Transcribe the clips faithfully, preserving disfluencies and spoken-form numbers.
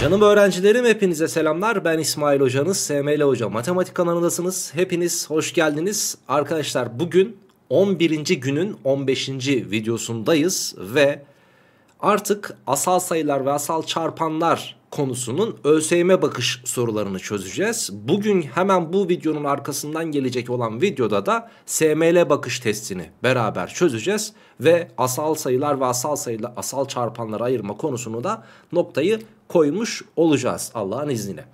Canım öğrencilerim, hepinize selamlar. Ben İsmail Hocanız, S M L Hoca Matematik kanalındasınız. Hepiniz hoş geldiniz. Arkadaşlar bugün on birinci günün on beşinci videosundayız ve artık asal sayılar ve asal çarpanlar konusunun ÖSYM bakış sorularını çözeceğiz. Bugün hemen bu videonun arkasından gelecek olan videoda da S M L bakış testini beraber çözeceğiz ve asal sayılar ve asal sayılar asal çarpanları ayırma konusunu da noktayı koymuş olacağız Allah'ın izniyle.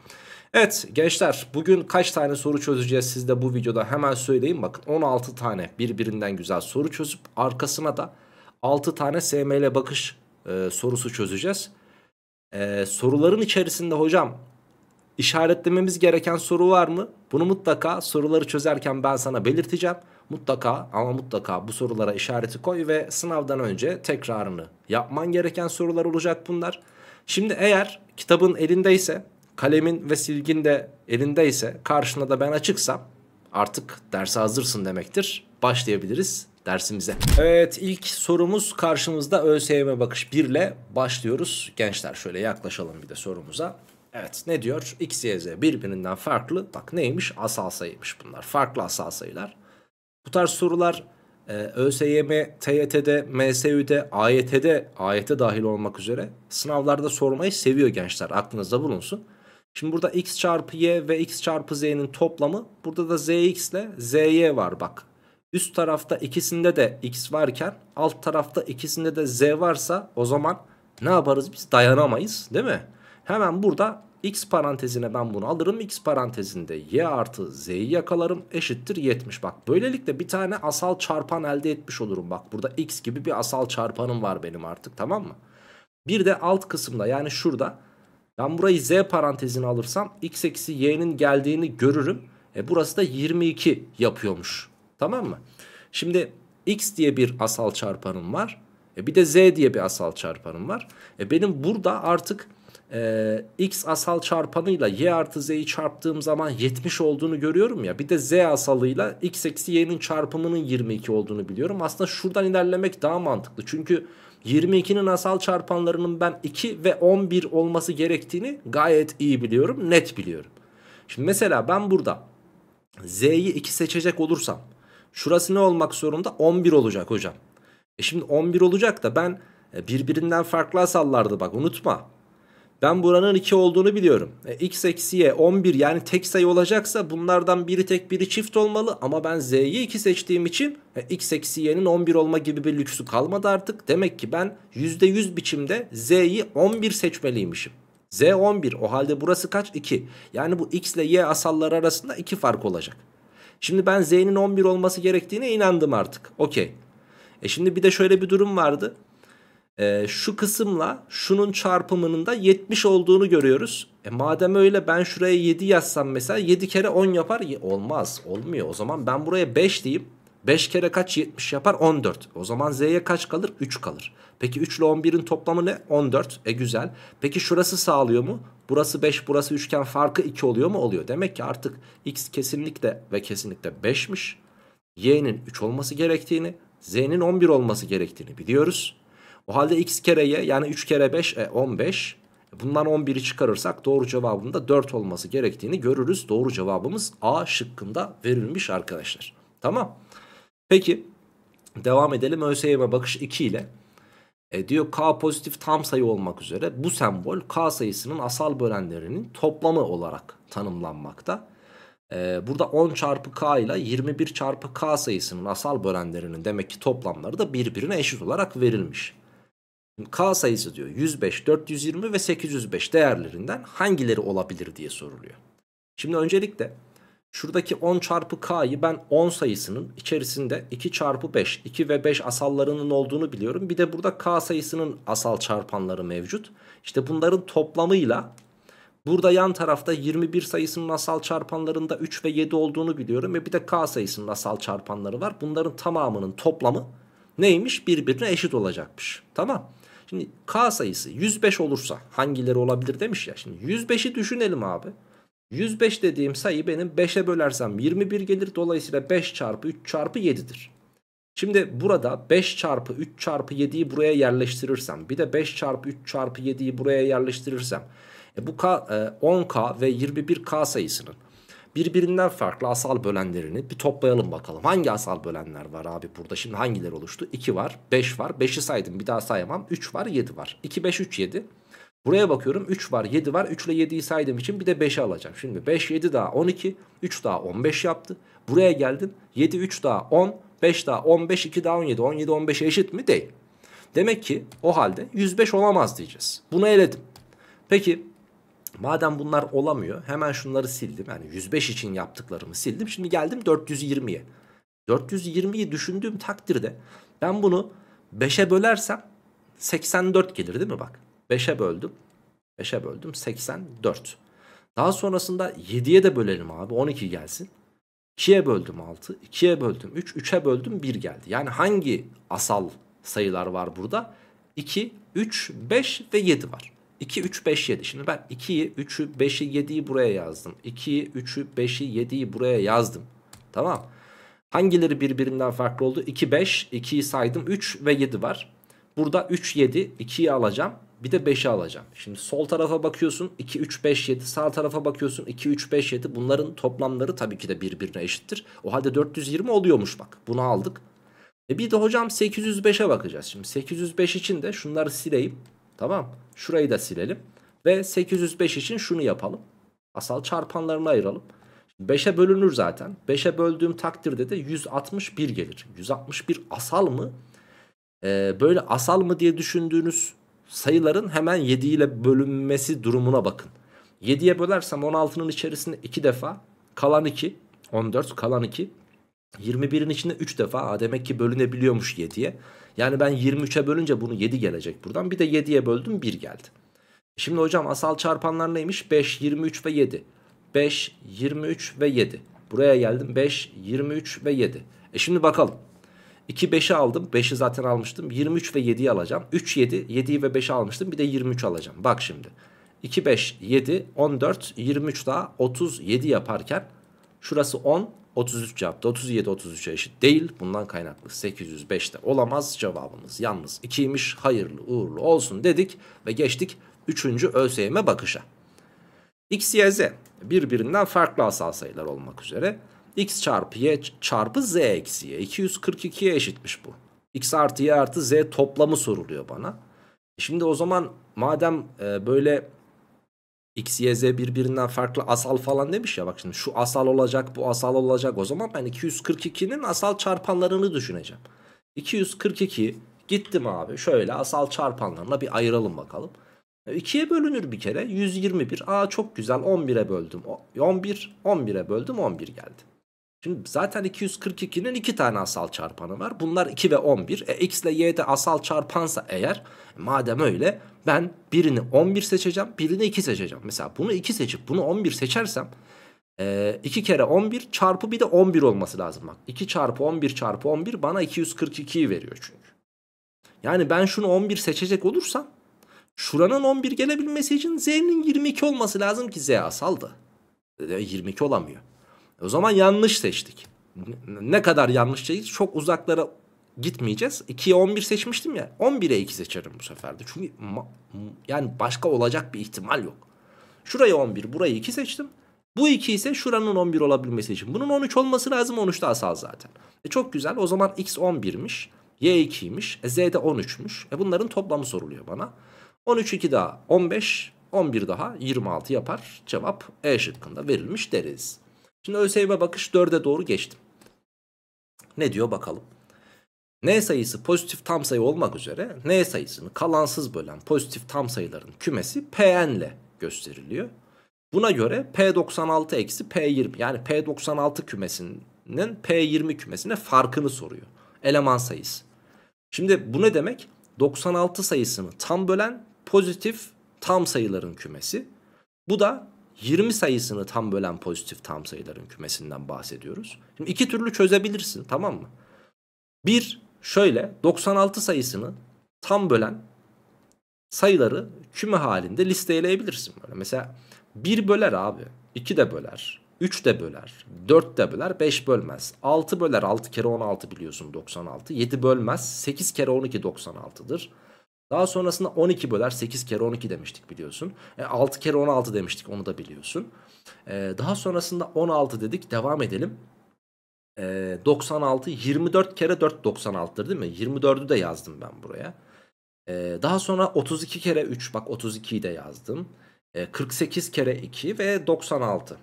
Evet gençler, bugün kaç tane soru çözeceğiz siz de bu videoda hemen söyleyin. Bakın on altı tane birbirinden güzel soru çözüp arkasına da altı tane S M L bakış e, sorusu çözeceğiz. Ee, soruların içerisinde hocam işaretlememiz gereken soru var mı? Bunu mutlaka soruları çözerken ben sana belirteceğim. Mutlaka ama mutlaka bu sorulara işareti koy ve sınavdan önce tekrarını yapman gereken sorular olacak bunlar. Şimdi eğer kitabın elindeyse, kalemin ve silgin de elindeyse, karşına da ben açıksam artık derse hazırsın demektir. Başlayabiliriz dersimize. Evet, ilk sorumuz karşımızda. ÖSYM bakış bir ile başlıyoruz. Gençler şöyle yaklaşalım bir de sorumuza. Evet, ne diyor? X, Y, Z birbirinden farklı. Bak neymiş? Asal sayıymış bunlar. Farklı asal sayılar. Bu tarz sorular e, ÖSYM, T Y T'de, M S Ü'de, A Y T'de, A Y T dahil olmak üzere sınavlarda sormayı seviyor gençler. Aklınızda bulunsun. Şimdi burada X çarpı Y ve X çarpı Z'nin toplamı. Burada da Z X ile Z Y var bak. Üst tarafta ikisinde de X varken alt tarafta ikisinde de Z varsa o zaman ne yaparız biz? Dayanamayız değil mi? Hemen burada X parantezine ben bunu alırım. X parantezinde Y artı Z'yi yakalarım. Eşittir yetmiş. Bak böylelikle bir tane asal çarpan elde etmiş olurum. Bak burada X gibi bir asal çarpanım var benim artık, tamam mı? Bir de alt kısımda, yani şurada ben burayı Z parantezine alırsam X eksi Y'nin geldiğini görürüm. E burası da yirmi iki yapıyormuş. Tamam mı? Şimdi X diye bir asal çarpanım var. E bir de Z diye bir asal çarpanım var. E benim burada artık e, X asal çarpanıyla Y artı Z'yi çarptığım zaman yetmiş olduğunu görüyorum ya. Bir de Z asalıyla X eksi Y'nin çarpımının yirmi iki olduğunu biliyorum. Aslında şuradan ilerlemek daha mantıklı. Çünkü yirmi ikinin asal çarpanlarının ben iki ve on bir olması gerektiğini gayet iyi biliyorum. Net biliyorum. Şimdi mesela ben burada Z'yi iki seçecek olursam şurası ne olmak zorunda? on bir olacak hocam. E şimdi on bir olacak da ben birbirinden farklı asallardı bak, unutma. Ben buranın iki olduğunu biliyorum. E, X eksi Y on bir, yani tek sayı olacaksa bunlardan biri tek biri çift olmalı. Ama ben Z'yi iki seçtiğim için e, X eksi Y'nin on bir olma gibi bir lüksü kalmadı artık. Demek ki ben yüzde yüz biçimde Z'yi on bir seçmeliymişim. Z on bir, o halde burası kaç? iki. Yani bu X ile Y asalları arasında iki fark olacak. Şimdi ben Z'nin on bir olması gerektiğine inandım artık. Okey. E şimdi bir de şöyle bir durum vardı. E, şu kısımla şunun çarpımının da yetmiş olduğunu görüyoruz. E madem öyle, ben şuraya yedi yazsam mesela yedi kere on yapar. Olmaz. Olmuyor. O zaman ben buraya beş diyeyim. beş kere kaç? yetmiş yapar. on dört. O zaman Z'ye kaç kalır? üç kalır. Peki üç ile on birin toplamı ne? on dört. E güzel. Peki şurası sağlıyor mu? Burası beş, burası üç iken farkı iki oluyor mu? Oluyor. Demek ki artık X kesinlikle ve kesinlikle beşmiş. Y'nin üç olması gerektiğini, Z'nin on bir olması gerektiğini biliyoruz. O halde X kere Y, yani üç kere beş e on beş. Bundan on biri çıkarırsak doğru cevabın da dört olması gerektiğini görürüz. Doğru cevabımız A şıkkında verilmiş arkadaşlar. Tamam. Peki devam edelim ÖSYM bakış iki ile. E diyor K pozitif tam sayı olmak üzere bu sembol K sayısının asal bölenlerinin toplamı olarak tanımlanmakta. E, burada on çarpı K ile yirmi bir çarpı K sayısının asal bölenlerinin demek ki toplamları da birbirine eşit olarak verilmiş. Şimdi K sayısı diyor yüz beş, dört yüz yirmi ve sekiz yüz beş değerlerinden hangileri olabilir diye soruluyor. Şimdi öncelikle şuradaki on çarpı K'yı ben on sayısının içerisinde iki çarpı beş, iki ve beş asallarının olduğunu biliyorum. Bir de burada K sayısının asal çarpanları mevcut. İşte bunların toplamıyla burada yan tarafta yirmi bir sayısının asal çarpanlarında üç ve yedi olduğunu biliyorum. Ve bir de K sayısının asal çarpanları var. Bunların tamamının toplamı neymiş? Birbirine eşit olacakmış. Tamam. Şimdi K sayısı yüz beş olursa hangileri olabilir demiş ya. Şimdi yüz beşi düşünelim abi. yüz beş dediğim sayı benim beşe bölersem yirmi bir gelir. Dolayısıyla beş çarpı üç çarpı yedidir. Şimdi burada beş çarpı üç çarpı yediyi buraya yerleştirirsem, bir de beş çarpı üç çarpı yediyi buraya yerleştirirsem E bu K, on K ve yirmi bir K sayısının birbirinden farklı asal bölenlerini bir toplayalım bakalım. Hangi asal bölenler var abi burada? Şimdi hangileri oluştu? iki var, beş var. beşi saydım, bir daha sayamam. üç var, yedi var. iki, beş, üç, yedi. Buraya bakıyorum, üç var, yedi var. üç ile yediyi saydığım için bir de beşi alacağım. Şimdi beş, yedi daha on iki, üç daha on beş yaptı. Buraya geldim, yedi, üç daha on, beş daha on beş, iki daha on yedi. on yedi, on beşe eşit mi? Değil. Demek ki o halde yüz beş olamaz diyeceğiz. Bunu eledim. Peki madem bunlar olamıyor, hemen şunları sildim. Yani yüz beş için yaptıklarımı sildim. Şimdi geldim dört yüz yirmiye. dört yüz yirmiyi düşündüğüm takdirde ben bunu beşe bölersem seksen dört gelir değil mi? Bak beşe böldüm. beşe böldüm seksen dört. Daha sonrasında yediye de bölelim abi, on iki gelsin. ikiye böldüm altı, ikiye böldüm üç, üçe böldüm bir geldi. Yani hangi asal sayılar var burada? iki, üç, beş ve yedi var. iki, üç, beş, yedi. Şimdi ben ikiyi, üçü, beşi, yediyi buraya yazdım. ikiyi, üçü, beşi, yediyi buraya yazdım. Tamam. Hangileri birbirinden farklı oldu? iki, beş, ikiyi saydım. üç ve yedi var. Burada üç, yedi, ikiyi alacağım. Bir de beşi alacağım. Şimdi sol tarafa bakıyorsun iki, üç, beş, yedi. Sağ tarafa bakıyorsun iki, üç, beş, yedi. Bunların toplamları tabii ki de birbirine eşittir. O halde dört yüz yirmi oluyormuş bak. Bunu aldık. E bir de hocam sekiz yüz beşe bakacağız. Şimdi sekiz yüz beş için de şunları sileyim. Tamam. Şurayı da silelim. Ve sekiz yüz beş için şunu yapalım. Asal çarpanlarını ayıralım. beşe bölünür zaten. beşe böldüğüm takdirde de yüz altmış bir gelir. yüz altmış bir asal mı? Ee, böyle asal mı diye düşündüğünüz sayıların hemen yedi ile bölünmesi durumuna bakın. yediye bölersem on altının içerisinde iki defa. Kalan iki. on dört kalan iki. yirmi birin içinde üç defa. Aa, demek ki bölünebiliyormuş yediye. Yani ben yirmi üçe bölünce bunu yedi gelecek buradan. Bir de yediye böldüm bir geldi. Şimdi hocam asal çarpanlar neymiş? beş, yirmi üç ve yedi. beş, yirmi üç ve yedi. Buraya geldim. beş, yirmi üç ve yedi. E şimdi bakalım. iki, beşi aldım. beşi zaten almıştım. yirmi üç ve yediyi alacağım. üç, yedi, yediyi ve beşi almıştım. Bir de yirmi üç alacağım. Bak şimdi. iki, beş, yedi, on dört, yirmi üç daha otuz yedi yaparken şurası on. otuz üç yaptı. otuz yedi otuz üçe eşit değil. Bundan kaynaklı sekiz yüz beşte olamaz cevabımız. Yalnız ikiymiş. Hayırlı uğurlu olsun dedik ve geçtik üçüncü ÖSYM'e bakışa. X, Y, Z birbirinden farklı asal sayılar olmak üzere X çarpı Y çarpı Z eksi Y. iki yüz kırk ikiye eşitmiş bu. X artı Y artı Z toplamı soruluyor bana. Şimdi o zaman madem böyle X, Y, Z birbirinden farklı asal falan demiş ya, bak şimdi şu asal olacak, bu asal olacak, o zaman ben iki yüz kırk ikinin asal çarpanlarını düşüneceğim. iki yüz kırk iki gittim abi, şöyle asal çarpanlarına bir ayıralım bakalım. ikiye bölünür bir kere yüz yirmi bir, aa çok güzel, on bire böldüm on bir, on bire böldüm on bir geldi. Şimdi zaten iki yüz kırk ikinin iki tane asal çarpanı var. Bunlar iki ve on bir. E, X ile Y'de asal çarpansa eğer, madem öyle ben birini on bir seçeceğim, birini iki seçeceğim. Mesela bunu iki seçip bunu on bir seçersem e, iki kere on bir çarpı bir de on bir olması lazım. Bak iki çarpı on bir çarpı on bir bana iki yüz kırk ikiyi veriyor çünkü. Yani ben şunu on bir seçecek olursam şuranın on bir gelebilmesi için Z'nin yirmi iki olması lazım ki Z asaldı. E, yirmi iki olamıyor. O zaman yanlış seçtik. Ne kadar yanlış seçtik? Çok uzaklara gitmeyeceğiz. ikiye on bir seçmiştim ya. on bire iki seçerim bu sefer de. Çünkü yani başka olacak bir ihtimal yok. Şurayı on bir, burayı iki seçtim. Bu iki ise şuranın on bir olabilmesi için. Bunun on üç olması lazım. on üçte asal zaten. E çok güzel. O zaman X on birmiş. Y ikiymiş. E Z de on üçmüş. E bunların toplamı soruluyor bana. on üç, iki daha on beş. on bir daha yirmi altı yapar. Cevap E şıkkında verilmiş deriz. Şimdi ÖSYM'e bakış dörde doğru geçtim. Ne diyor bakalım. N sayısı pozitif tam sayı olmak üzere N sayısını kalansız bölen pozitif tam sayıların kümesi Pn ile gösteriliyor. Buna göre P doksan altı eksi P yirmi, yani P doksan altı kümesinin P yirmi kümesine farkını soruyor. Eleman sayısı. Şimdi bu ne demek? doksan altı sayısını tam bölen pozitif tam sayıların kümesi. Bu da yirmi sayısını tam bölen pozitif tam sayıların kümesinden bahsediyoruz. Şimdi iki türlü çözebilirsin, tamam mı? Bir, şöyle doksan altı sayısını tam bölen sayıları küme halinde listeleyebilirsin. Böyle. Mesela bir böler abi, iki de böler, üç de böler, dört de böler, beş bölmez. altı böler, altı kere on altı biliyorsun doksan altı, yedi bölmez, sekiz kere on iki doksan altıdır. Daha sonrasında on iki böler sekiz kere on iki demiştik biliyorsun. E altı kere on altı demiştik, onu da biliyorsun. E daha sonrasında on altı dedik, devam edelim. E doksan altı yirmi dört kere dört doksan altı'dır değil mi? yirmi dördü de yazdım ben buraya. E daha sonra otuz iki kere üç, bak otuz ikiyi de yazdım. E kırk sekiz kere iki ve doksan altı.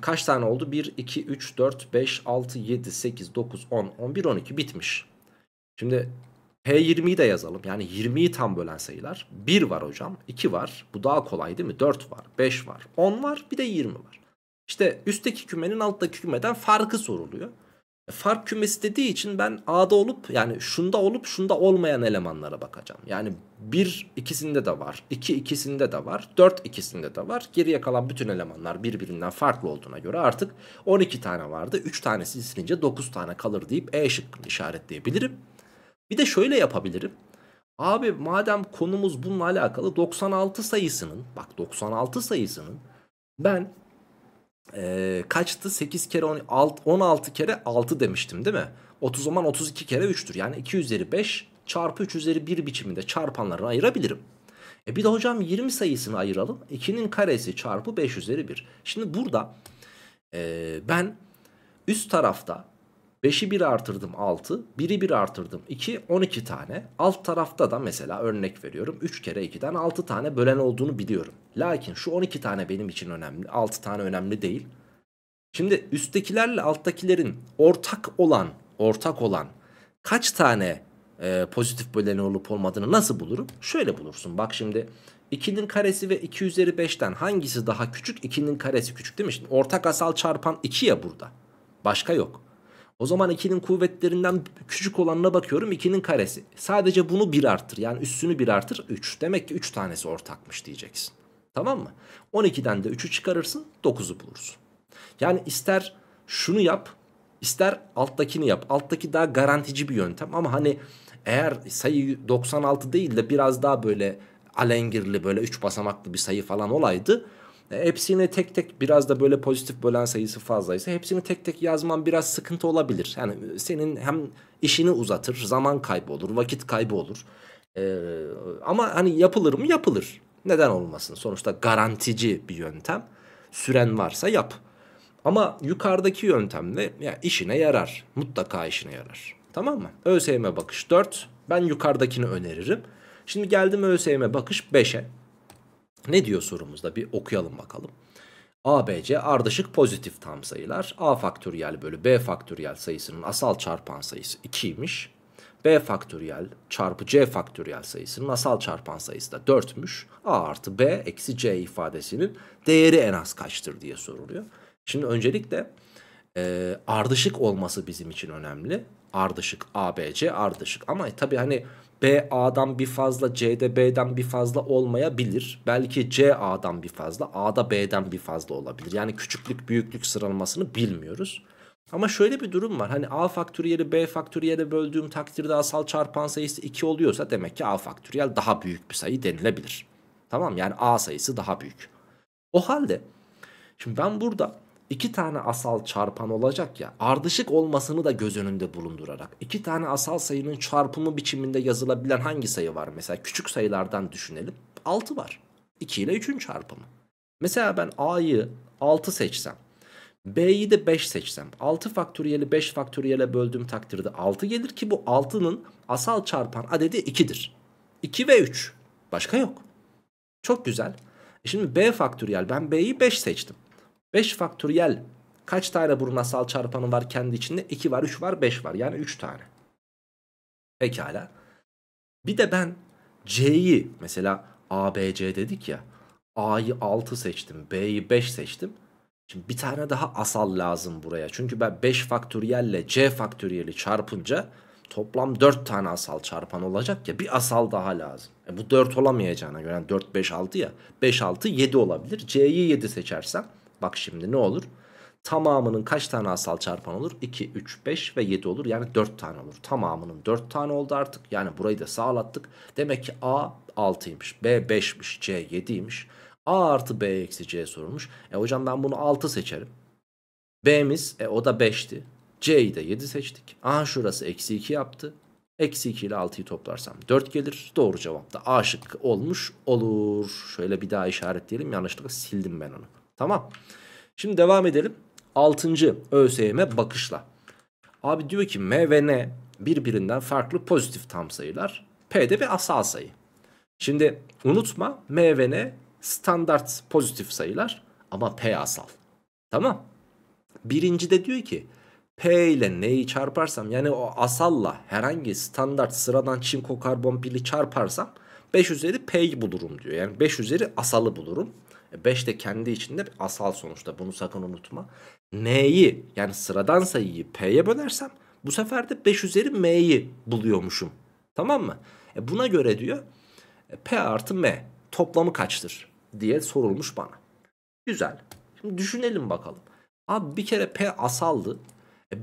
Kaç tane oldu? bir, iki, üç, dört, beş, altı, yedi, sekiz, dokuz, on, on bir, on iki bitmiş. Şimdi P yirmiyi de yazalım. Yani yirmiyi tam bölen sayılar. bir var hocam, iki var. Bu daha kolay değil mi? dört var, beş var, on var, bir de yirmi var. İşte üstteki kümenin alttaki kümeden farkı soruluyor. Fark kümesi dediği için ben A'da olup, yani şunda olup şunda olmayan elemanlara bakacağım. Yani bir ikisinde de var, iki ikisinde de var, dört ikisinde de var. Geriye kalan bütün elemanlar birbirinden farklı olduğuna göre artık on iki tane vardı. üç tanesi silince dokuz tane kalır deyip E şıkkını işaretleyebilirim. Bir de şöyle yapabilirim. Abi madem konumuz bununla alakalı, doksan altı sayısının, bak doksan altı sayısının ben Ee, kaçtı? sekiz kere on altı, on altı kere altı demiştim değil mi? otuz zaman otuz iki kere üç'tür. Yani iki üzeri beş çarpı üç üzeri bir biçiminde çarpanlarını ayırabilirim. E bir de hocam yirmi sayısını ayıralım. ikinin karesi çarpı beş üzeri bir. Şimdi burada e, ben üst tarafta beşi bir artırdım altı, biri bir artırdım iki, on iki tane. Alt tarafta da mesela örnek veriyorum, üç kere iki'den altı tane bölen olduğunu biliyorum. Lakin şu on iki tane benim için önemli, altı tane önemli değil. Şimdi üsttekilerle alttakilerin ortak olan, ortak olan kaç tane e, pozitif böleni olup olmadığını nasıl bulurum? Şöyle bulursun bak şimdi. ikinin karesi ve iki üzeri beş'ten hangisi daha küçük? ikinin karesi küçük değil mi? Şimdi ortak asal çarpan iki ya burada. Başka yok. O zaman ikinin kuvvetlerinden küçük olanına bakıyorum, ikinin karesi. Sadece bunu bir artır, yani üstünü bir artır, üç. Demek ki üç tanesi ortakmış diyeceksin. Tamam mı? on iki'den de üçü çıkarırsın, dokuzu bulursun. Yani ister şunu yap, ister alttakini yap. Alttaki daha garantici bir yöntem ama hani eğer sayı doksan altı değil de biraz daha böyle alengirli, böyle üç basamaklı bir sayı falan olaydı, hepsini tek tek, biraz da böyle pozitif bölen sayısı fazlaysa hepsini tek tek yazman biraz sıkıntı olabilir. Yani senin hem işini uzatır, zaman kaybı olur, vakit kaybı olur. Ee, ama hani yapılır mı? Yapılır. Neden olmasın? Sonuçta garantici bir yöntem. Süren varsa yap. Ama yukarıdaki yöntemle ya işine yarar. Mutlaka işine yarar. Tamam mı? ÖSYM bakış dört. Ben yukarıdakini öneririm. Şimdi geldim ÖSYM bakış beş'e. Ne diyor sorumuzda, bir okuyalım bakalım. A B C ardışık pozitif tam sayılar. A faktöriyel bölü B faktöriyel sayısının asal çarpan sayısı iki'ymiş. B faktöriyel çarpı C faktöriyel sayısının asal çarpan sayısı da dört'müş. A artı B eksi C ifadesinin değeri en az kaçtır diye soruluyor. Şimdi öncelikle e, ardışık olması bizim için önemli. Ardışık, A B C ardışık, ama tabii hani B A'dan bir fazla, C'de B'den bir fazla olmayabilir. Belki C A'dan bir fazla, A'da B'den bir fazla olabilir. Yani küçüklük büyüklük sıralamasını bilmiyoruz. Ama şöyle bir durum var. Hani A faktöriyeli B faktöriyeli böldüğüm takdirde asal çarpan sayısı iki oluyorsa demek ki A faktöriyel daha büyük bir sayı denilebilir. Tamam, yani A sayısı daha büyük. O halde şimdi ben burada İki tane asal çarpan olacak ya, ardışık olmasını da göz önünde bulundurarak iki tane asal sayının çarpımı biçiminde yazılabilen hangi sayı var? Mesela küçük sayılardan düşünelim. altı var. iki ile üçün çarpımı. Mesela ben A'yı altı seçsem, B'yi de beş seçsem, altı faktöriyeli beş faktöriyele böldüğüm takdirde altı gelir ki bu altının asal çarpan adedi iki'dir. iki ve üç. Başka yok. Çok güzel. Şimdi B faktöriyel, ben B'yi beş seçtim. beş faktöriyel kaç tane bunun asal çarpanı var kendi içinde? iki var, üç var, beş var. Yani üç tane. Pekala. Bir de ben C'yi, mesela A, B, C dedik ya. A'yı altı seçtim, B'yi beş seçtim. Şimdi bir tane daha asal lazım buraya. Çünkü ben beş faktöriyelle C faktöriyeli çarpınca toplam dört tane asal çarpan olacak ya, bir asal daha lazım. E bu dört olamayacağına göre, yani dört, beş, altı ya. beş, altı, yedi olabilir. C'yi yedi seçersem, bak şimdi ne olur? Tamamının kaç tane asal çarpan olur? iki, üç, beş ve yedi olur. Yani dört tane olur. Tamamının dört tane oldu artık. Yani burayı da sağlattık. Demek ki A altı'ymış, B beş'miş, C yedi'ymiş. A artı B eksi C sorulmuş. E hocam ben bunu altı seçerim. B'miz, e o da beş'ti. C'yi de yedi seçtik. Aha, şurası eksi iki yaptı. Eksi iki ile altıyı toplarsam dört gelir. Doğru cevap da A şıkkı olmuş olur. Şöyle bir daha işaretleyelim. Yanlışlıkla sildim ben onu. Tamam. Şimdi devam edelim. altıncı ÖSYM'e bakışla. Abi diyor ki M ve N birbirinden farklı pozitif tam sayılar. P de bir asal sayı. Şimdi unutma, M ve N standart pozitif sayılar ama P asal. Tamam. Birinci de diyor ki P ile N'yi çarparsam, yani o asalla herhangi standart sıradan çinko karbon birli çarparsam beş üzeri P'yi bulurum diyor. Yani beş üzeri asalı bulurum. beş de kendi içinde bir asal sonuçta, bunu sakın unutma. N'yi, yani sıradan sayıyı P'ye bölersem bu sefer de beş üzeri M'yi buluyormuşum. Tamam mı? E buna göre diyor P artı M toplamı kaçtır diye sorulmuş bana. Güzel. Şimdi düşünelim bakalım. Abi bir kere P asaldı.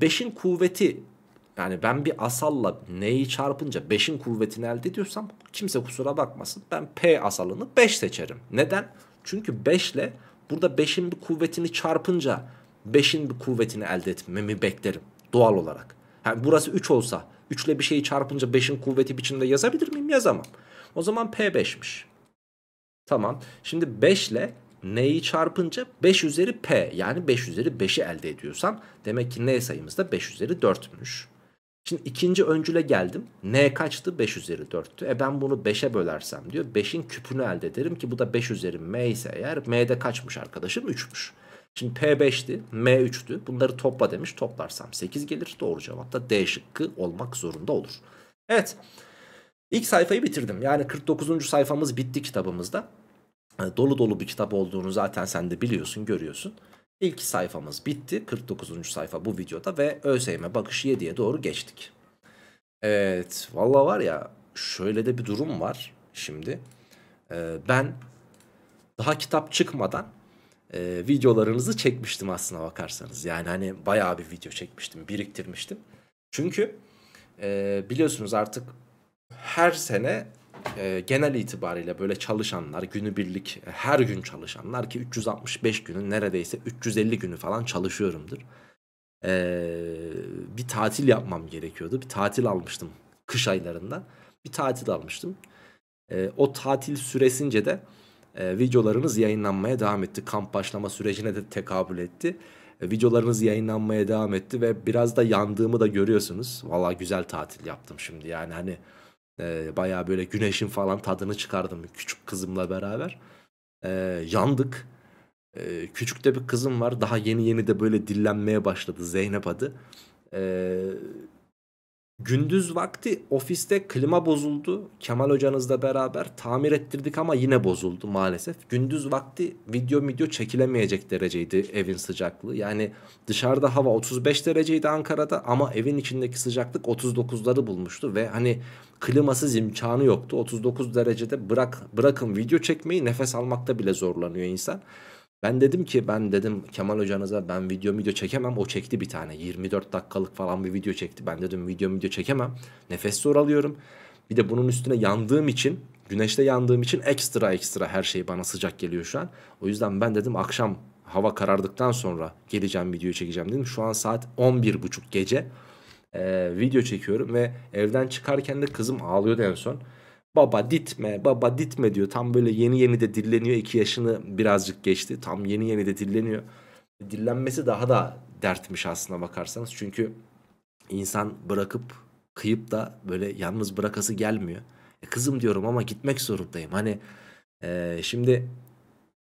beşin kuvveti, yani ben bir asalla N'yi çarpınca beşin kuvvetini elde ediyorsam kimse kusura bakmasın, ben P asalını beş seçerim. Neden? Çünkü beş ile burada beşin bir kuvvetini çarpınca beşin bir kuvvetini elde etmemi beklerim doğal olarak. Yani burası üç olsa üç ile bir şeyi çarpınca beşin kuvveti biçimde yazabilir miyim? Yazamam. O zaman P beşmiş. Tamam. Şimdi beş ile N'yi çarpınca beş üzeri P, yani beş üzeri beşi elde ediyorsam demek ki N sayımız da beş üzeri dörtmüş. Şimdi ikinci öncüle geldim. N kaçtı? beş üzeri dörttü. E ben bunu beşe bölersem diyor beşin küpünü elde ederim ki bu da beş üzeri M ise eğer, M'de kaçmış arkadaşım? üçmüş. Şimdi P beşti, M üçtü. Bunları topla demiş. Toplarsam sekiz gelir. Doğru cevap da D şıkkı olmak zorunda olur. Evet. İlk sayfayı bitirdim. Yani kırk dokuzuncu sayfamız bitti kitabımızda. Dolu dolu bir kitap olduğunu zaten sen de biliyorsun, görüyorsun. İlk sayfamız bitti. kırk dokuzuncu sayfa bu videoda ve ÖSYM bakışı yediye doğru geçtik. Evet, vallahi var ya, şöyle de bir durum var şimdi. Ee, ben daha kitap çıkmadan e, videolarınızı çekmiştim aslına bakarsanız. Yani hani bayağı bir video çekmiştim, biriktirmiştim. Çünkü e, biliyorsunuz artık her sene... Genel itibariyle böyle çalışanlar, günübirlik her gün çalışanlar, ki üç yüz altmış beş günün neredeyse üç yüz elli günü falan çalışıyorumdur. Ee, bir tatil yapmam gerekiyordu. Bir tatil almıştım kış aylarında. Bir tatil almıştım. Ee, o tatil süresince de e, videolarınız yayınlanmaya devam etti. Kamp başlama sürecine de tekabül etti. E, videolarınız yayınlanmaya devam etti ve biraz da yandığımı da görüyorsunuz. Vallahi güzel tatil yaptım şimdi, yani hani. E, bayağı böyle güneşin falan tadını çıkardım küçük kızımla beraber. E, yandık. E, küçük de bir kızım var. Daha yeni yeni de böyle dillenmeye başladı. Zeynep adı. E, gündüz vakti ofiste klima bozuldu. Kemal hocanızla beraber tamir ettirdik ama yine bozuldu maalesef. Gündüz vakti video video çekilemeyecek dereceydi evin sıcaklığı. Yani dışarıda hava otuz beş dereceydi Ankara'da ama evin içindeki sıcaklık otuz dokuzları bulmuştu ve hani klimasız imkanı yoktu. otuz dokuz derecede bırak bırakın video çekmeyi, nefes almakta bile zorlanıyor insan. Ben dedim ki ben dedim Kemal hocanıza ben video video çekemem. O çekti bir tane yirmi dört dakikalık falan bir video çekti. Ben dedim video video çekemem. Nefes zor alıyorum. Bir de bunun üstüne yandığım için, güneşte yandığım için ekstra ekstra her şey bana sıcak geliyor şu an. O yüzden ben dedim akşam hava karardıktan sonra geleceğim, video çekeceğim dedim. Şu an saat on bir buçuk gece. Ee, video çekiyorum ve evden çıkarken de kızım ağlıyordu en son. Baba ditme, baba ditme diyor. Tam böyle yeni yeni de dilleniyor. iki yaşını birazcık geçti. Tam yeni yeni de dilleniyor. Dillenmesi daha da dertmiş aslına bakarsanız. Çünkü insan bırakıp kıyıp da böyle yalnız bırakası gelmiyor. E kızım diyorum ama gitmek zorundayım. Hani e, şimdi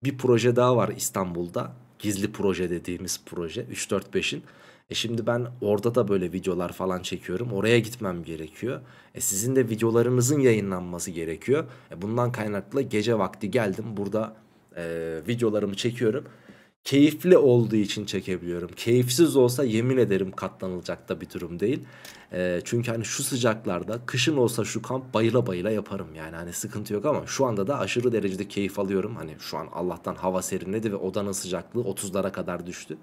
bir proje daha var İstanbul'da. Gizli proje dediğimiz proje üç dört beşin. E şimdi ben orada da böyle videolar falan çekiyorum. Oraya gitmem gerekiyor. E sizin de videolarınızın yayınlanması gerekiyor. E bundan kaynaklı gece vakti geldim. Burada e, videolarımı çekiyorum. Keyifli olduğu için çekebiliyorum. Keyifsiz olsa yemin ederim katlanılacak da bir durum değil. E, çünkü hani şu sıcaklarda kışın olsa şu kamp bayıla bayıla yaparım. Yani hani sıkıntı yok ama şu anda da aşırı derecede keyif alıyorum. Hani şu an Allah'tan hava serinledi ve odanın sıcaklığı otuzlara kadar düştü.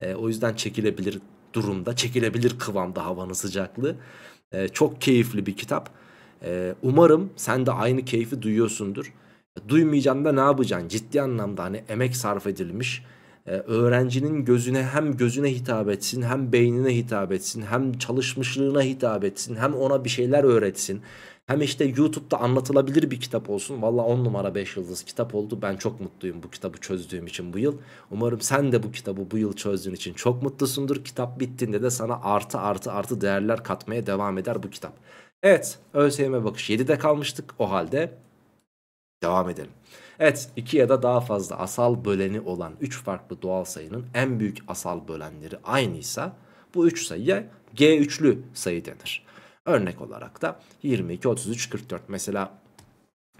E, o yüzden çekilebilir durumda, çekilebilir kıvamda havanın sıcaklığı. E, çok keyifli bir kitap. E, umarım sen de aynı keyfi duyuyorsundur. Duymayacaksın da ne yapacaksın? Ciddi anlamda hani emek sarf edilmiş, öğrencinin gözüne, hem gözüne hitap etsin, hem beynine hitap etsin, hem çalışmışlığına hitap etsin, hem ona bir şeyler öğretsin, hem işte YouTube'da anlatılabilir bir kitap olsun. Valla on numara beş yıldız kitap oldu. Ben çok mutluyum bu kitabı çözdüğüm için bu yıl. Umarım sen de bu kitabı bu yıl çözdüğün için çok mutlusundur. Kitap bittiğinde de sana artı artı artı değerler katmaya devam eder bu kitap. Evet, ÖSYM bakış yedide kalmıştık. O halde devam edelim. Evet, iki ya da daha fazla asal böleni olan üç farklı doğal sayının en büyük asal bölenleri aynıysa bu üç sayıya G üçlü sayı denir. Örnek olarak da yirmi iki, otuz üç, kırk dört. Mesela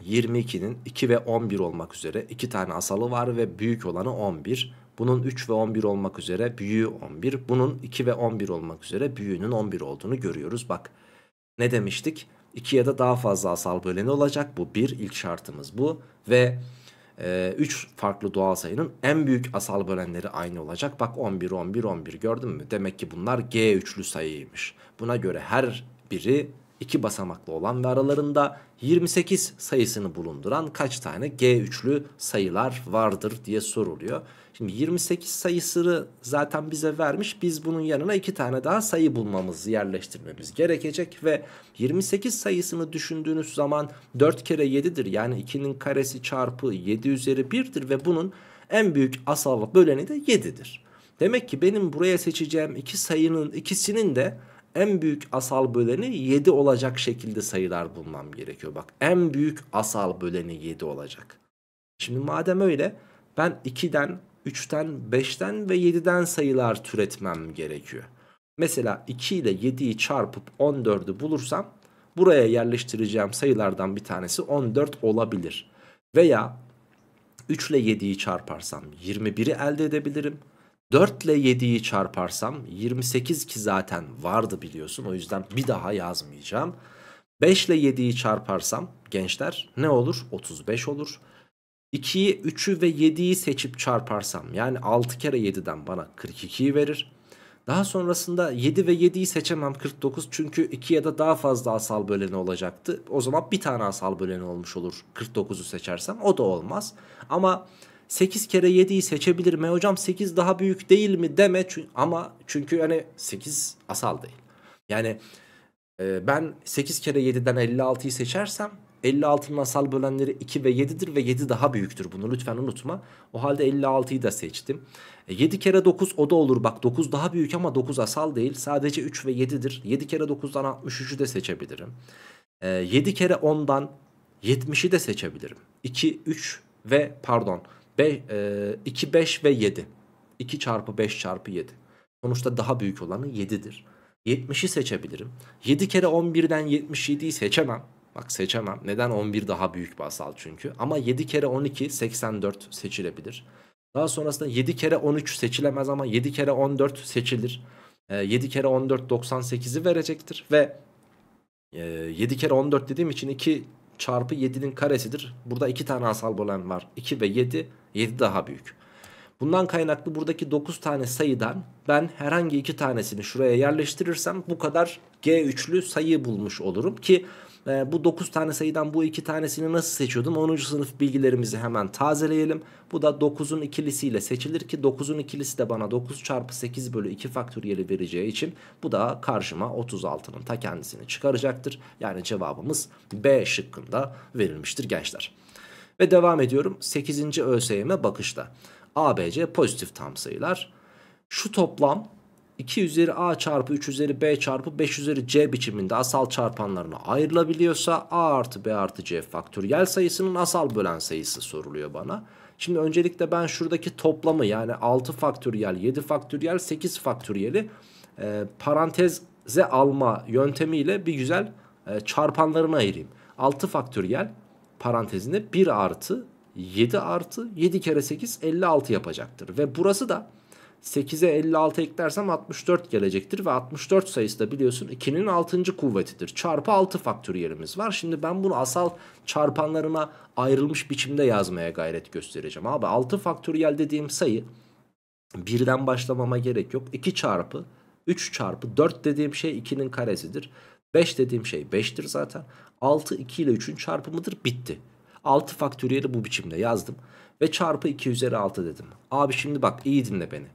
yirmi ikinin iki ve on bir olmak üzere iki tane asalı var ve büyük olanı on bir. Bunun üç ve on bir olmak üzere büyüğü on bir. Bunun iki ve on bir olmak üzere büyüğünün on bir olduğunu görüyoruz. Bak, ne demiştik? iki ya da daha fazla asal böleni olacak. Bu bir, ilk şartımız bu. Ve üç e, farklı doğal sayının en büyük asal bölenleri aynı olacak. Bak, on bir, on bir, on bir, gördün mü? Demek ki bunlar G üçlü sayıymış. Buna göre her biri iki basamaklı olan ve aralarında yirmi sekiz sayısını bulunduran kaç tane G üçlü sayılar vardır diye soruluyor. Şimdi yirmi sekiz sayısını zaten bize vermiş. Biz bunun yanına iki tane daha sayı bulmamız, yerleştirmemiz gerekecek. Ve yirmi sekiz sayısını düşündüğünüz zaman dört kere yedidir. Yani ikinin karesi çarpı yedi üzeri bir'dir ve bunun en büyük asal böleni de yedidir. Demek ki benim buraya seçeceğim iki sayının ikisinin de en büyük asal böleni yedi olacak şekilde sayılar bulmam gerekiyor. Bak, en büyük asal böleni yedi olacak. Şimdi madem öyle, ben ikiden, üçten, beşten ve yediden sayılar türetmem gerekiyor. Mesela iki ile yediyi çarpıp on dördü bulursam buraya yerleştireceğim sayılardan bir tanesi on dört olabilir. Veya üç ile yediyi çarparsam yirmi biri elde edebilirim. dört ile yediyi çarparsam yirmi sekiz, ki zaten vardı biliyorsun, o yüzden bir daha yazmayacağım. beş ile yediyi çarparsam gençler ne olur? otuz beş olur. ikiyi, üçü ve yediyi seçip çarparsam, yani altı kere yediden bana kırk ikiyi verir. Daha sonrasında yedi ve yediyi seçemem, kırk dokuz, çünkü iki ya da daha fazla asal böleni olacaktı. O zaman bir tane asal böleni olmuş olur kırk dokuzu seçersem, o da olmaz. Ama sekiz kere yediyi seçebilir mi? Hocam sekiz daha büyük değil mi deme, ama çünkü yani sekiz asal değil. Yani ben sekiz kere yediden elli altıyı seçersem elli altının asal bölenleri iki ve yedidir ve yedi daha büyüktür. Bunu lütfen unutma. O halde elli altıyı da seçtim. yedi kere dokuz, o da olur. Bak, dokuz daha büyük ama dokuz asal değil. Sadece üç ve yedidir. yedi kere dokuzdan altmış üçü de seçebilirim. yedi kere ondan yetmişi de seçebilirim. iki, üç ve pardon. iki, beş ve yedi. iki çarpı beş çarpı yedi. Sonuçta daha büyük olanı yedidir. yetmişi seçebilirim. yedi kere on birden yetmiş yediyi seçemem. Bak, seçemem. Neden? on bir daha büyük bir asal çünkü. Ama yedi kere on iki seksen dört seçilebilir. Daha sonrasında yedi kere on üç seçilemez ama yedi kere on dört seçilir. yedi kere on dört doksan sekizi verecektir. Ve yedi kere on dört dediğim için iki çarpı yedinin karesidir. Burada iki tane asal bölen var. iki ve yedi. yedi daha büyük. Bundan kaynaklı buradaki dokuz tane sayıdan ben herhangi iki tanesini şuraya yerleştirirsem bu kadar G üçlü sayı bulmuş olurum ki e, bu dokuz tane sayıdan bu iki tanesini nasıl seçiyordum? onuncu sınıf bilgilerimizi hemen tazeleyelim. Bu da dokuzun ikilisiyle seçilir ki dokuzun ikilisi de bana dokuz çarpı sekiz bölü iki faktöriyeli vereceği için bu da karşıma otuz altının ta kendisini çıkaracaktır. Yani cevabımız B şıkkında verilmiştir gençler. Ve devam ediyorum sekizinci ÖSYM bakışta. A B C pozitif tam sayılar. Şu toplam iki üzeri A çarpı üç üzeri B çarpı beş üzeri C biçiminde asal çarpanlarına ayrılabiliyorsa A artı B artı C faktöriyel sayısının asal bölen sayısı soruluyor bana. Şimdi öncelikle ben şuradaki toplamı, yani altı faktöriyel, yedi faktöriyel, sekiz faktöriyeli e, paranteze alma yöntemiyle bir güzel e, çarpanlarına ayırayım. altı faktöriyel parantezinde bir artı yedi artı yedi kere sekiz elli altı yapacaktır. Ve burası da sekize elli altı eklersem altmış dört gelecektir. Ve altmış dört sayısı da biliyorsun ikinin altıncı kuvvetidir. Çarpı altı faktöriyelimiz var. Şimdi ben bunu asal çarpanlarına ayrılmış biçimde yazmaya gayret göstereceğim. Abi, altı faktöriyel dediğim sayı, birden başlamama gerek yok. iki çarpı üç çarpı dört dediğim şey ikinin karesidir. beş dediğim şey beştir zaten. altı iki ile üçün çarpımıdır, bitti. altı faktöriyeli bu biçimde yazdım. ve çarpı iki üzeri altı dedim. Abi şimdi bak iyi dinle beni.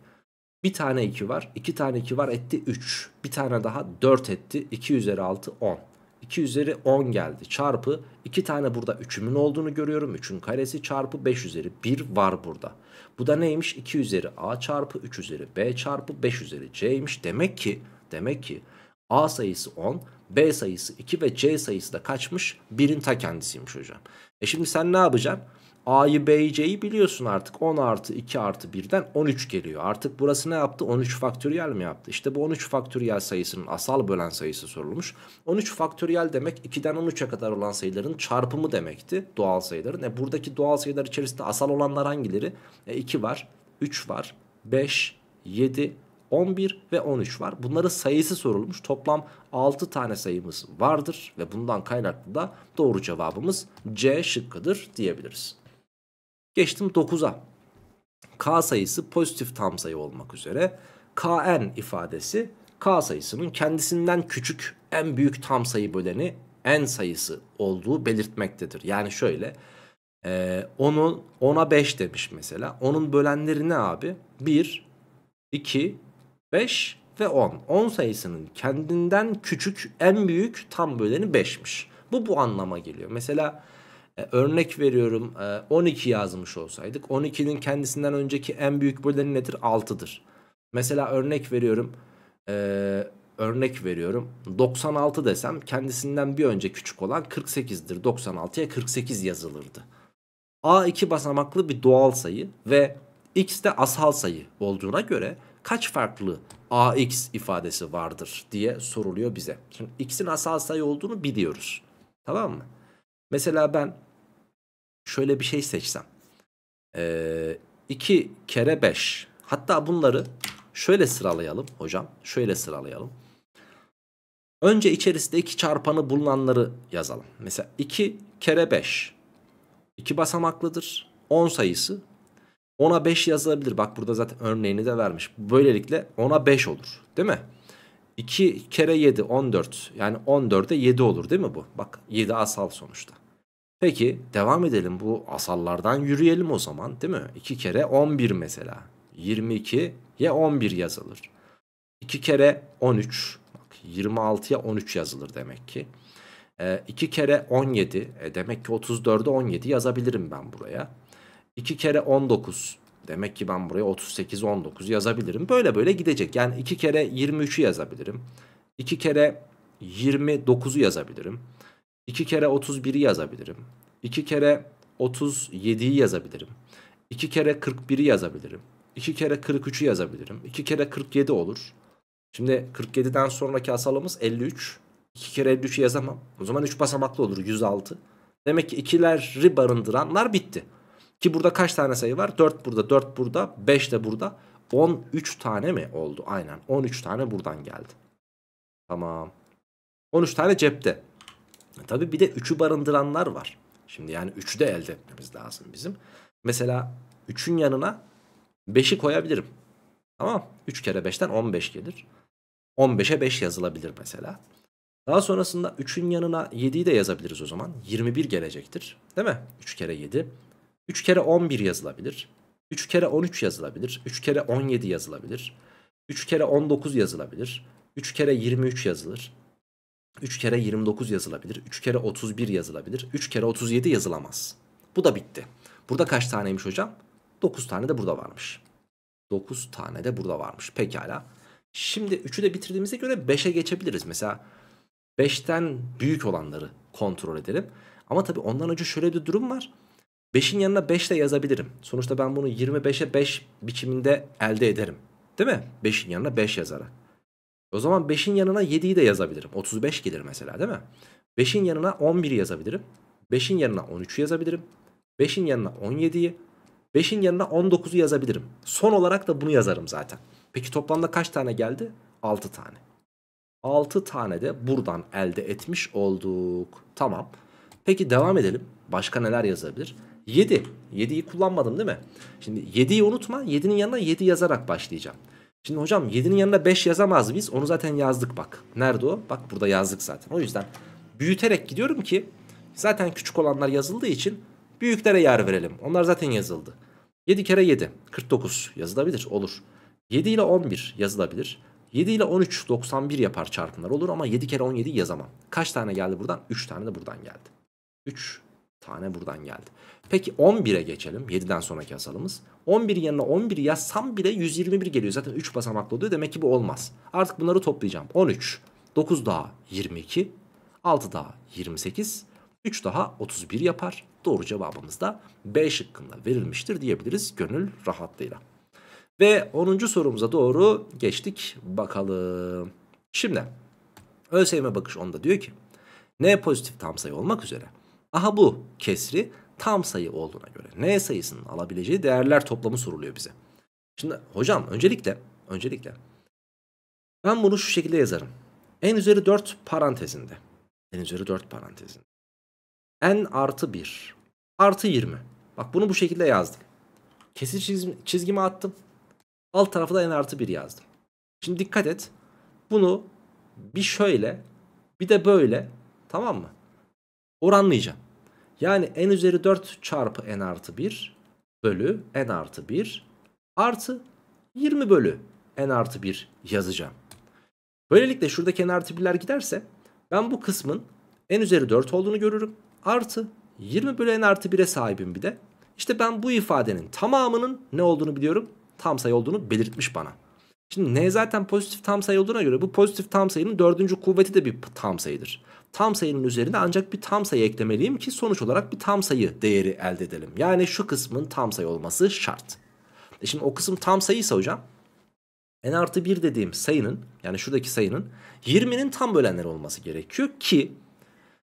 Bir tane iki var, iki tane iki var etti üç. Bir tane daha dört etti. iki üzeri altı on. iki üzeri on geldi. Çarpı iki tane burada üçümün olduğunu görüyorum. üçün karesi çarpı beş üzeri bir var burada. Bu da neymiş? iki üzeri a çarpı üç üzeri b çarpı beş üzeri c'ymiş. Demek ki demek ki a sayısı on, b sayısı iki ve c sayısı da kaçmış? birin ta kendisiymiş hocam. E şimdi sen ne yapacaksın? A'yı b'yi c'yi biliyorsun artık. on artı iki artı birden on üç geliyor. Artık burası ne yaptı? on üç faktöriyel mi yaptı? İşte bu on üç faktöriyel sayısının asal bölen sayısı sorulmuş. on üç faktöriyel demek ikiden on üçe kadar olan sayıların çarpımı demekti. Doğal sayıların. E buradaki doğal sayılar içerisinde asal olanlar hangileri? E iki var, üç var, beş, yedi, on bir ve on üç var. Bunların sayısı sorulmuş. Toplam altı tane sayımız vardır. Ve bundan kaynaklı da doğru cevabımız C şıkkıdır diyebiliriz. Geçtim dokuza. K sayısı pozitif tam sayı olmak üzere Kn ifadesi K sayısının kendisinden küçük en büyük tam sayı böleni n sayısı olduğu belirtmektedir. Yani şöyle onun ona beş demiş mesela. Onun bölenleri ne abi? bir, iki, beş ve on. on sayısının kendinden küçük en büyük tam böleni beşmiş. Bu bu anlama geliyor. Mesela örnek veriyorum, on iki yazmış olsaydık on ikinin kendisinden önceki en büyük böleni nedir? altıdır. Mesela örnek veriyorum örnek veriyorum doksan altı desem kendisinden bir önce küçük olan kırk sekizdir. doksan altıya kırk sekiz yazılırdı. A iki basamaklı bir doğal sayı ve x de asal sayı olduğuna göre kaç farklı ax ifadesi vardır diye soruluyor bize. Şimdi x'in asal sayı olduğunu biliyoruz. Tamam mı? Mesela ben şöyle bir şey seçsem ee, iki kere beş, hatta bunları şöyle sıralayalım hocam, şöyle sıralayalım. Önce içerisinde iki çarpanı bulunanları yazalım. Mesela iki kere beş iki basamaklıdır, on sayısı, ona beş yazılabilir. Bak burada zaten örneğini de vermiş. Böylelikle ona beş olur değil mi? iki kere yedi on dört, yani on dörde yedi olur değil mi bu? Bak yedi asal sonuçta. Peki devam edelim, bu asallardan yürüyelim o zaman değil mi? iki kere on bir mesela, yirmi ikiye on bir yazılır. iki kere on üç, bak yirmi altıya on üç yazılır demek ki. E, iki kere on yedi, e, demek ki otuz dörde on yedi yazabilirim ben buraya. iki kere on dokuz. Demek ki ben buraya otuz sekiz on dokuz yazabilirim. Böyle böyle gidecek. Yani iki kere yirmi üçü yazabilirim. iki kere yirmi dokuzu yazabilirim. iki kere otuz biri yazabilirim. iki kere otuz yediyi yazabilirim. iki kere kırk biri yazabilirim. iki kere kırk üçü yazabilirim. iki kere kırk yedi olur. Şimdi kırk yediden sonraki asalımız elli üç. iki kere elli üçü yazamam. O zaman üç basamaklı olur, yüz altı. Demek ki ikileri barındıranlar bitti. Ki burada kaç tane sayı var? dört burada, dört burada, beş de burada. on üç tane mi oldu? Aynen, on üç tane buradan geldi. Tamam. on üç tane cepte. Tabii bir de üçü barındıranlar var. Şimdi yani üçü de elde etmemiz lazım bizim. Mesela üçün yanına beşi koyabilirim. Tamam. üç kere beşten on beş gelir. on beşe beş yazılabilir mesela. Daha sonrasında üçün yanına yediyi de yazabiliriz o zaman. yirmi bir gelecektir. Değil mi? üç kere yedi. üç kere on bir yazılabilir. üç kere on üç yazılabilir. üç kere on yedi yazılabilir. üç kere on dokuz yazılabilir. üç kere yirmi üç yazılır. üç kere yirmi dokuz yazılabilir. üç kere otuz bir yazılabilir. üç kere otuz yedi yazılamaz. Bu da bitti. Burada kaç taneymiş hocam? dokuz tane de burada varmış. dokuz tane de burada varmış. Pekala. Şimdi üçü de bitirdiğimize göre beşe geçebiliriz. Mesela beşten büyük olanları kontrol edelim. Ama tabii ondan önce şöyle bir durum var. beşin yanına beş de yazabilirim. Sonuçta ben bunu yirmi beşe beş biçiminde elde ederim. Değil mi? beşin yanına beş yazarak. O zaman beşin yanına yediyi de yazabilirim. otuz beş gelir mesela değil mi? beşin yanına on bir yazabilirim. beşin yanına on üçü yazabilirim. beşin yanına on yediyi. beşin yanına on dokuzu yazabilirim. Son olarak da bunu yazarım zaten. Peki toplamda kaç tane geldi? altı tane. altı tane de buradan elde etmiş olduk. Tamam. Peki devam edelim. Başka neler yazabilir? yedi. yediyi kullanmadım değil mi? Şimdi yediyi unutma. yedinin yanına yedi yazarak başlayacağım. Şimdi hocam yedinin yanına beş yazamaz mıyız? Onu zaten yazdık bak. Nerede o? Bak burada yazdık zaten. O yüzden büyüterek gidiyorum ki zaten küçük olanlar yazıldığı için Büyüklere yer verelim. Onlar zaten yazıldı. yedi kere yedi. kırk dokuz yazılabilir. Olur. yedi ile on bir yazılabilir. yedi ile on üç. doksan bir yapar çarpımlar olur ama yedi kere on yedi yazamam. Kaç tane geldi buradan? üç tane de buradan geldi. üç tane buradan geldi. Peki on bire geçelim. yediden sonraki asalımız. on bir yanına on bir yazsam bile yüz yirmi bir geliyor. Zaten üç basamaklı oluyor. Demek ki bu olmaz. Artık bunları toplayacağım. on üç. dokuz daha yirmi iki. altı daha yirmi sekiz. üç daha otuz bir yapar. Doğru cevabımız da B şıkkında verilmiştir diyebiliriz gönül rahatlığıyla. Ve onuncu sorumuza doğru geçtik. Bakalım. Şimdi ÖSYM bakış onda diyor ki N pozitif tam sayı olmak üzere. Aha bu kesri tam sayı olduğuna göre N sayısının alabileceği değerler toplamı soruluyor bize. Şimdi hocam öncelikle öncelikle ben bunu şu şekilde yazarım. N üzeri dört parantezinde. N üzeri dört parantezinde. N artı bir. artı yirmi. Bak bunu bu şekilde yazdım. Kesir çizgimi, çizgimi attım. Alt tarafı da N artı bir yazdım. Şimdi dikkat et. Bunu bir şöyle bir de böyle, tamam mı? Oranlayacağım. Yani N üzeri dört çarpı N artı bir bölü N artı bir artı yirmi bölü N artı bir yazacağım. Böylelikle şuradaki N artı birler giderse ben bu kısmın N üzeri dört olduğunu görürüm. Artı yirmi bölü N artı bire sahibim bir de. İşte ben bu ifadenin tamamının ne olduğunu biliyorum. Tam sayı olduğunu belirtmiş bana. Şimdi N zaten pozitif tam sayı olduğuna göre bu pozitif tam sayının dördüncü kuvveti de bir tam sayıdır. Tam sayının üzerine ancak bir tam sayı eklemeliyim ki sonuç olarak bir tam sayı değeri elde edelim. Yani şu kısmın tam sayı olması şart. E şimdi o kısım tam sayıysa hocam N artı bir dediğim sayının, yani şuradaki sayının yirminin tam bölenleri olması gerekiyor ki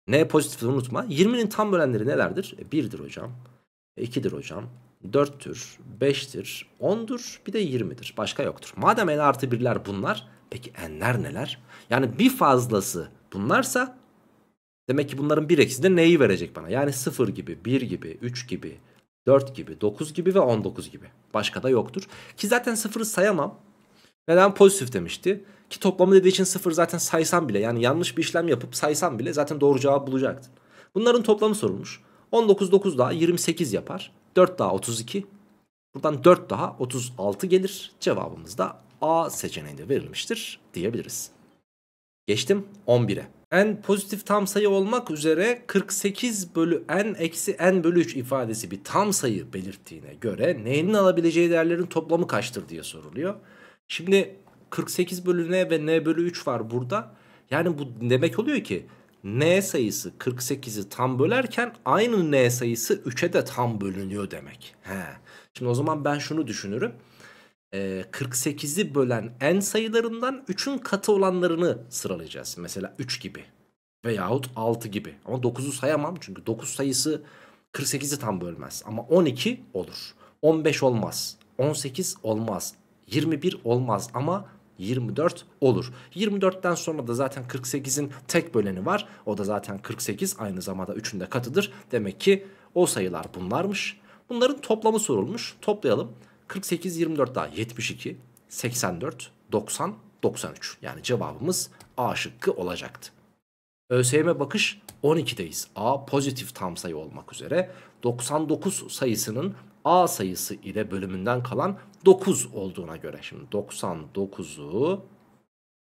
N pozitifini unutma. yirminin tam bölenleri nelerdir? E birdir hocam. E ikidir hocam. dörttür. beştir. ondur. Bir de yirmidir. Başka yoktur. Madem N artı birler bunlar. Peki N'ler neler? Yani bir fazlası bunlarsa demek ki bunların bir eksi de N'yi verecek bana. Yani sıfır gibi, bir gibi, üç gibi, dört gibi, dokuz gibi ve on dokuz gibi. Başka da yoktur. Ki zaten sıfırı sayamam. Neden? Pozitif demişti. Ki toplamı dediği için sıfır zaten saysam bile, yani yanlış bir işlem yapıp saysam bile zaten doğru cevabı bulacaktın. Bunların toplamı sorulmuş. on dokuz dokuz daha yirmi sekiz yapar. dört daha otuz iki. Buradan dört daha otuz altı gelir. Cevabımız da A seçeneğinde verilmiştir diyebiliriz. Geçtim on bire. N pozitif tam sayı olmak üzere kırk sekiz bölü N eksi N bölü üç ifadesi bir tam sayı belirttiğine göre N'nin alabileceği değerlerin toplamı kaçtır diye soruluyor. Şimdi kırk sekiz bölü N ve N bölü üç var burada. Yani bu demek oluyor ki N sayısı kırk sekizi tam bölerken aynı N sayısı üçe de tam bölünüyor demek. He. Şimdi o zaman ben şunu düşünürüm. Ee, kırk sekizi bölen N sayılarından üçün katı olanlarını sıralayacağız. Mesela üç gibi veyahut altı gibi. Ama dokuzu sayamam çünkü dokuz sayısı kırk sekizi tam bölmez. Ama on iki olur. on beş olmaz. on sekiz olmaz. yirmi bir olmaz ama yirmi dört olur. yirmi dörtten sonra da zaten kırk sekizin tek böleni var. O da zaten kırk sekiz, aynı zamanda üçün de katıdır. Demek ki o sayılar bunlarmış. Bunların toplamı sorulmuş. Toplayalım. kırk sekiz, yirmi dört daha yetmiş iki, seksen dört, doksan, doksan üç. Yani cevabımız A şıkkı olacaktı. ÖSYM bakış on ikideyiz. A pozitif tam sayı olmak üzere doksan dokuz sayısının A sayısı ile bölümünden kalan dokuz olduğuna göre. Şimdi doksan dokuzu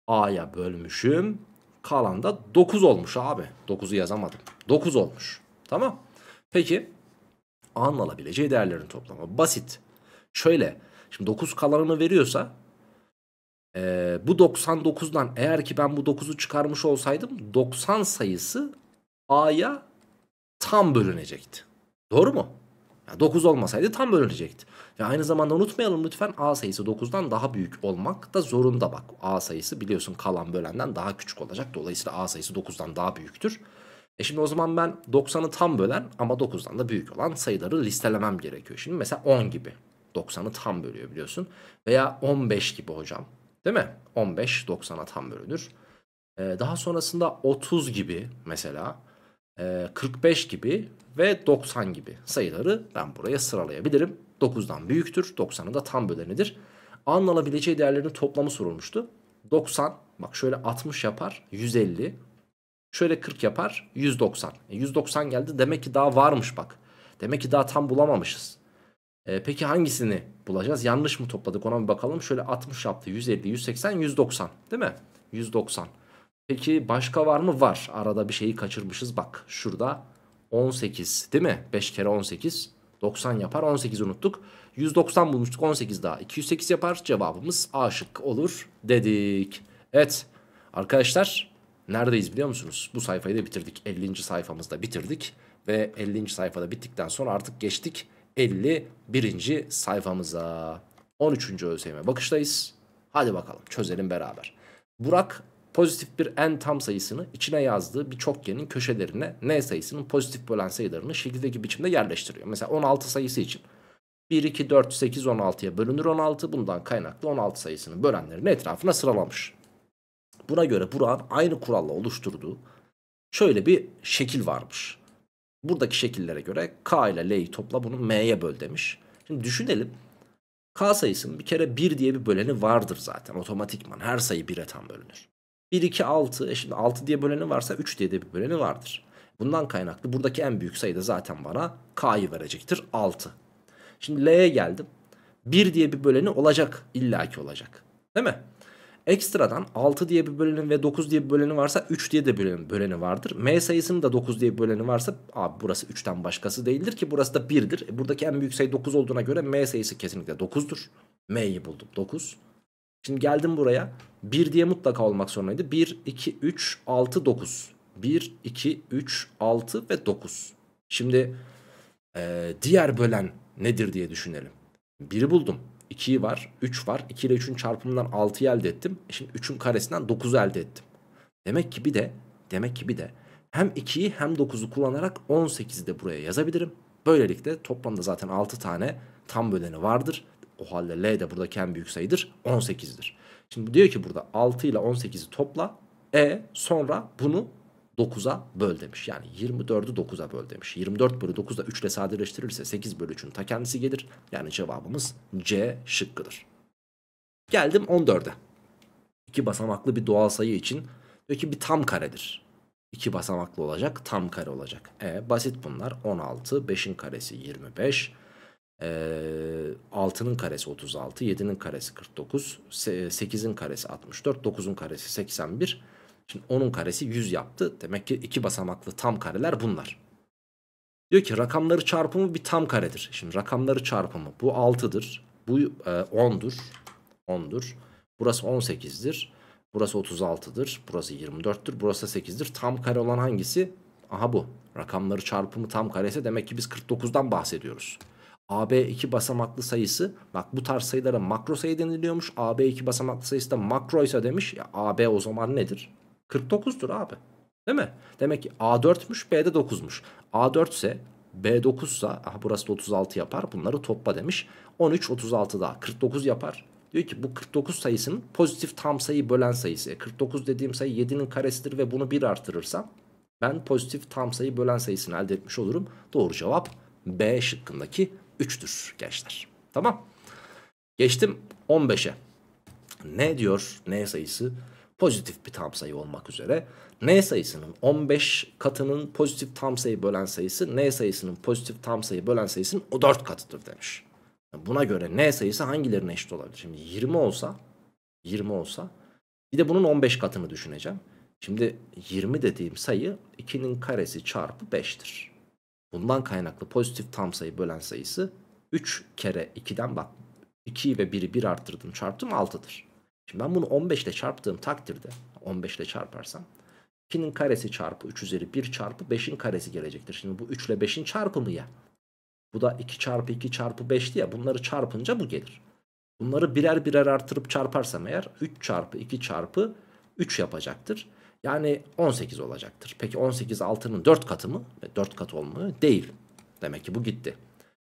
A'ya bölmüşüm. Kalan da dokuz olmuş abi. dokuzu yazamadım. dokuz olmuş. Tamam. Peki A'nın alabileceği değerlerin toplamı. Basit. Şöyle. Şimdi dokuz kalanını veriyorsa e, bu doksan dokuzdan eğer ki ben bu dokuzu çıkarmış olsaydım doksan sayısı A'ya tam bölünecekti. Doğru mu? dokuz olmasaydı tam bölünecekti. Ve aynı zamanda unutmayalım lütfen, A sayısı dokuzdan daha büyük olmak da zorunda bak. A sayısı biliyorsun kalan bölenden daha küçük olacak. Dolayısıyla A sayısı dokuzdan daha büyüktür. E şimdi o zaman ben doksanı tam bölen ama dokuzdan da büyük olan sayıları listelemem gerekiyor. Şimdi mesela on gibi doksanı tam bölüyor biliyorsun. Veya on beş gibi hocam. Değil mi? on beş doksana tam bölünür. Ee, daha sonrasında otuz gibi mesela. kırk beş gibi ve doksan gibi sayıları ben buraya sıralayabilirim. dokuzdan büyüktür. doksanın da tam bölenidir. A'nın alabileceği değerlerin toplamı sorulmuştu. doksan bak şöyle altmış yapar. yüz elli. Şöyle kırk yapar. yüz doksan. E yüz doksan geldi. Demek ki daha varmış bak. Demek ki daha tam bulamamışız. E, peki hangisini bulacağız? Yanlış mı topladık, ona bir bakalım. Şöyle altmış yaptı. yüz elli, yüz seksen, yüz doksan değil mi? yüz doksan. Peki başka var mı? Var. Arada bir şeyi kaçırmışız. Bak şurada on sekiz değil mi? beş kere on sekiz, doksan yapar. on sekizi unuttuk. yüz doksan bulmuştuk. on sekiz daha. iki yüz sekiz yapar. Cevabımız A şık olur dedik. Evet arkadaşlar, neredeyiz biliyor musunuz? Bu sayfayı da bitirdik. ellinci sayfamızda bitirdik. Ve ellinci sayfada bittikten sonra artık geçtik elli birinci sayfamıza. on üçüncü ÖSYM bakıştayız. Hadi bakalım çözelim beraber. Burak pozitif bir n tam sayısını içine yazdığı bir çokgenin köşelerine n sayısının pozitif bölen sayılarını şekildeki biçimde yerleştiriyor. Mesela on altı sayısı için bir, iki, dört, sekiz, on altıya bölünür on altı. Bundan kaynaklı on altı sayısının bölenlerini etrafına sıralamış. Buna göre Burak'ın aynı kuralla oluşturduğu şöyle bir şekil varmış. Buradaki şekillere göre k ile l'yi topla, bunu m'ye böl demiş. Şimdi düşünelim. K sayısının bir kere bir diye bir böleni vardır zaten. Otomatikman her sayı bire tam bölünür. bir, iki, altı. E şimdi altı diye böleni varsa üç diye de bir böleni vardır. Bundan kaynaklı buradaki en büyük sayı da zaten bana k'yı verecektir. altı. Şimdi l'ye geldim. bir diye bir böleni olacak. İllaki olacak. Değil mi? Ekstradan altı diye bir böleni ve dokuz diye bir böleni varsa üç diye de bir böleni vardır. M sayısının da dokuz diye bir böleni varsa, abi burası üçten başkası değildir ki, burası da birdir. E buradaki en büyük sayı dokuz olduğuna göre M sayısı kesinlikle dokuzdur. M'yi buldum, dokuz. Şimdi geldim buraya. bir diye mutlaka olmak zorundaydı. bir, iki, üç, altı, dokuz. bir, iki, üç, altı ve dokuz. Şimdi e, diğer bölen nedir diye düşünelim. biri buldum. iki var, üç var. iki ile üçün çarpımından altıyı elde ettim. Şimdi üçün karesinden dokuzu elde ettim. Demek ki bir de demek ki bir de hem ikiyi hem dokuzu kullanarak on sekizi de buraya yazabilirim. Böylelikle toplamda zaten altı tane tam böleni vardır. O halde L de buradaki en büyük sayıdır. on sekizdir. Şimdi diyor ki burada altı ile on sekizi topla. E sonra bunu dokuza böl demiş. Yani yirmi dördü dokuza böl demiş. yirmi dört bölü dokuz da üç ile sadeleştirilirse sekiz bölü üçün ta kendisi gelir. Yani cevabımız C şıkkıdır. Geldim on dörde. iki basamaklı bir doğal sayı için diyor ki bir tam karedir. iki basamaklı olacak, tam kare olacak. E basit bunlar. on altı, beşin karesi yirmi beş, e, altının karesi otuz altı, yedinin karesi kırk dokuz, sekizin karesi altmış dört, dokuzun karesi seksen bir. Şimdi onun karesi yüz yaptı. Demek ki iki basamaklı tam kareler bunlar. Diyor ki rakamları çarpımı bir tam karedir. Şimdi rakamları çarpımı bu altıdır. Bu e, ondur. ondur. Burası on sekizdir. Burası otuz altıdır. Burası yirmi dörttür. Burası sekizdir. Tam kare olan hangisi? Aha bu. Rakamları çarpımı tam karesi, demek ki biz kırk dokuzdan bahsediyoruz. A B iki basamaklı sayısı, bak bu tarz sayılara makro sayı deniliyormuş. A B iki basamaklı sayısı da makroysa demiş. Ya A B o zaman nedir? kırk dokuzdur abi. Değil mi? Demek ki A dörtmüş, B'de dokuzmuş. A dört ise B dokuz ise, aha burası da otuz altı yapar. Bunları topla demiş. on üç, otuz altı daha kırk dokuz yapar. Diyor ki bu kırk dokuz sayısının pozitif tam sayı bölen sayısı. kırk dokuz dediğim sayı yedinin karesidir ve bunu bir artırırsam ben pozitif tam sayı bölen sayısını elde etmiş olurum. Doğru cevap B şıkkındaki üçtür gençler. Tamam. Geçtim on beşe. Ne diyor? N sayısı pozitif bir tam sayı olmak üzere n sayısının on beş katının pozitif tam sayı bölen sayısı n sayısının pozitif tam sayı bölen sayısının o dört katıdır demiş. Buna göre n sayısı hangilerine eşit olabilir? Şimdi yirmi olsa yirmi olsa bir de bunun on beş katını düşüneceğim. Şimdi yirmi dediğim sayı ikinin karesi çarpı beştir. Bundan kaynaklı pozitif tam sayı bölen sayısı üç kere ikiden, bak ikiyi ve biri bir arttırdım çarptım altıdır. Şimdi ben bunu on beş ile çarptığım takdirde, on beş ile çarparsam ikinin karesi çarpı üç üzeri bir çarpı beşin karesi gelecektir. Şimdi bu üç ile beşin çarpımı ya. Bu da iki çarpı iki çarpı beşti ya, bunları çarpınca bu gelir. Bunları birer birer artırıp çarparsam eğer üç çarpı iki çarpı üç yapacaktır. Yani on sekiz olacaktır. Peki on sekiz altının dört katı mı? dört katı olmuyor değil. Demek ki bu gitti.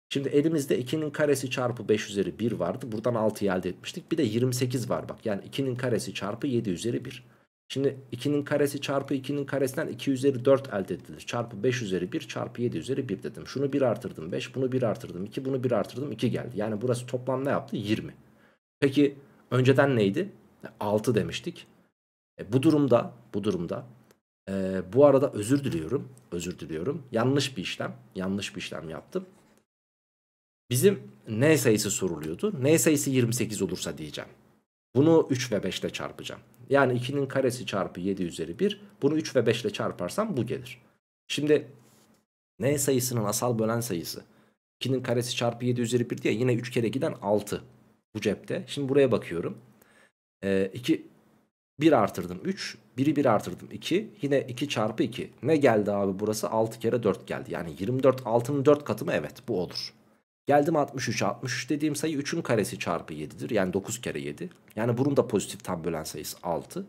Şimdi elimizde ikinin karesi çarpı beş üzeri bir vardı. Buradan altıyı elde etmiştik. Bir de yirmi sekiz var bak. Yani ikinin karesi çarpı yedi üzeri bir. Şimdi ikinin karesi çarpı ikinin karesinden iki üzeri dört elde edilir. Çarpı beş üzeri bir çarpı yedi üzeri bir dedim. Şunu bir artırdım beş. Bunu bir artırdım iki. Bunu bir artırdım iki geldi. Yani burası toplam ne yaptı? yirmi. Peki önceden neydi? altı demiştik. E, bu durumda bu durumda Ee, bu arada özür diliyorum. Özür diliyorum. Yanlış bir işlem. Yanlış bir işlem yaptım. Bizim n sayısı soruluyordu. N sayısı yirmi sekiz olursa diyeceğim. Bunu üç ve beş ile çarpacağım. Yani ikinin karesi çarpı yedi üzeri bir. Bunu üç ve beş ile çarparsam bu gelir. Şimdi n sayısının asal bölen sayısı ikinin karesi çarpı yedi üzeri bir diye yine üç kere giden altı. Bu cepte. Şimdi buraya bakıyorum. Ee, iki... bir artırdım üç, biri bir artırdım iki, yine iki çarpı iki. Ne geldi abi burası? altı kere dört geldi. Yani yirmi dört, altının dört katı mı? Evet, bu olur. Geldim altmış üç'e. altmış üç dediğim sayı üçün karesi çarpı yedi'dir. Yani dokuz kere yedi. Yani bunun da pozitif tam bölen sayısı altı.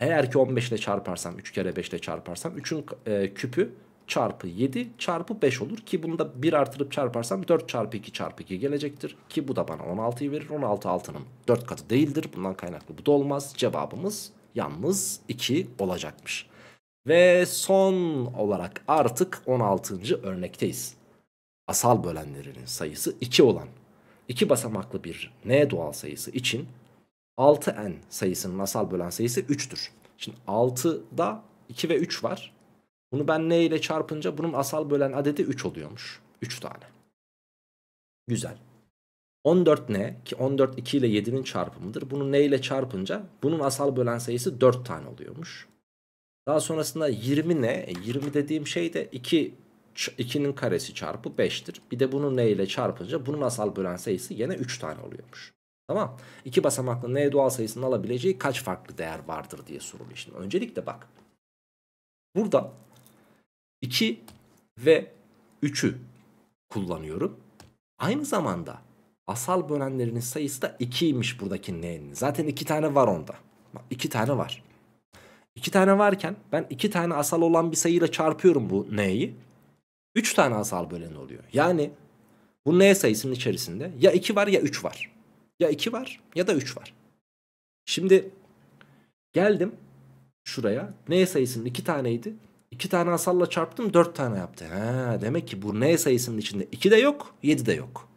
Eğer ki on beş ile çarparsam, üç kere beş ile çarparsam üçün e, küpü çarpı yedi çarpı beş olur. Ki bunu da bir artırıp çarparsam dört çarpı iki çarpı iki gelecektir. Ki bu da bana on altı'yı verir. on altı altının dört katı değildir. Bundan kaynaklı bu da olmaz. Cevabımız yalnız iki olacakmış. Ve son olarak artık on altıncı örnekteyiz. Asal bölenlerinin sayısı iki olan iki basamaklı bir n doğal sayısı için altı n sayısının asal bölen sayısı üç'tür. Şimdi altı'da iki ve üç var. Bunu ben n ile çarpınca bunun asal bölen adedi üç oluyormuş. üç tane. Güzel. on dört n ki on dört iki ile yedi'nin çarpımıdır. Bunu n ile çarpınca bunun asal bölen sayısı dört tane oluyormuş. Daha sonrasında yirmi n. yirmi dediğim şey de iki, ikinin karesi çarpı beş'tir. Bir de bunu n ile çarpınca bunun asal bölen sayısı yine üç tane oluyormuş. Tamam. iki basamaklı n doğal sayısının alabileceği kaç farklı değer vardır diye soruluyor. Şimdi öncelikle bak. Burada iki ve üç'ü kullanıyorum. Aynı zamanda asal bölenlerinin sayısı da iki'ymiş buradaki n'nin. Zaten iki tane var onda. Bak iki tane var. iki tane varken ben iki tane asal olan bir sayıyla çarpıyorum bu n'yi. üç tane asal böleni oluyor. Yani bu n sayısının içerisinde ya iki var ya üç var. Ya iki var ya da üç var. Şimdi geldim şuraya. N sayısının iki taneydi. iki tane asalla çarptım, dört tane yaptı. Ha, demek ki bu n sayısının içinde iki de yok, yedi de yok.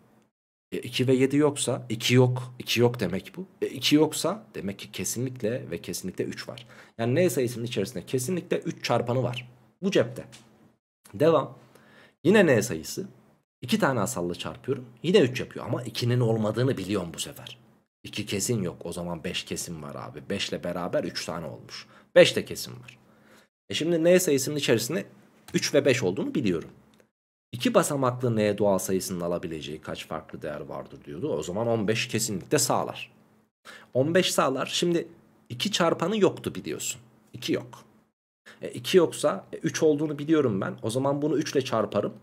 E iki ve yedi yoksa iki yok. iki yok demek bu. E iki yoksa demek ki kesinlikle ve kesinlikle üç var. Yani n sayısının içerisinde kesinlikle üç çarpanı var. Bu cepte. Devam. Yine n sayısı. iki tane asalla çarpıyorum. Yine üç yapıyor ama ikinin olmadığını biliyorum bu sefer. iki kesin yok. O zaman beş kesin var abi. beş ile beraber üç tane olmuş. beş de kesin var. E şimdi n sayısının içerisinde üç ve beş olduğunu biliyorum. iki basamaklı n doğal sayısının alabileceği kaç farklı değer vardır diyordu. O zaman on beş kesinlikle sağlar. on beş sağlar. Şimdi iki çarpanı yoktu biliyorsun. iki yok. E iki yoksa e üç olduğunu biliyorum ben. O zaman bunu üç ile çarparım.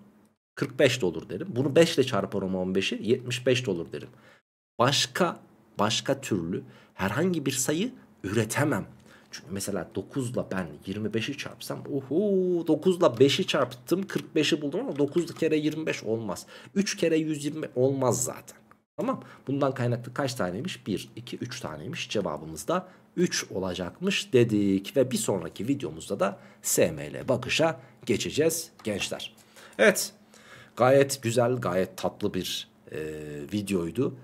kırk beş de olur derim. Bunu beş ile çarparım on beş'i. yetmiş beş de olur derim. Başka başka türlü herhangi bir sayı üretemem. Çünkü mesela dokuz'la ben yirmi beş'i çarpsam, oho, dokuz'la beş'i çarptım, kırk beş'i buldum ama dokuz kere yirmi beş olmaz. üç kere yüz yirmi olmaz zaten. Tamam? Bundan kaynaklı kaç taneymiş? bir, iki, üç taneymiş. Cevabımız da üç olacakmış dedik ve bir sonraki videomuzda da S M L bakışa geçeceğiz gençler. Evet. Gayet güzel, gayet tatlı bir e, videoydu.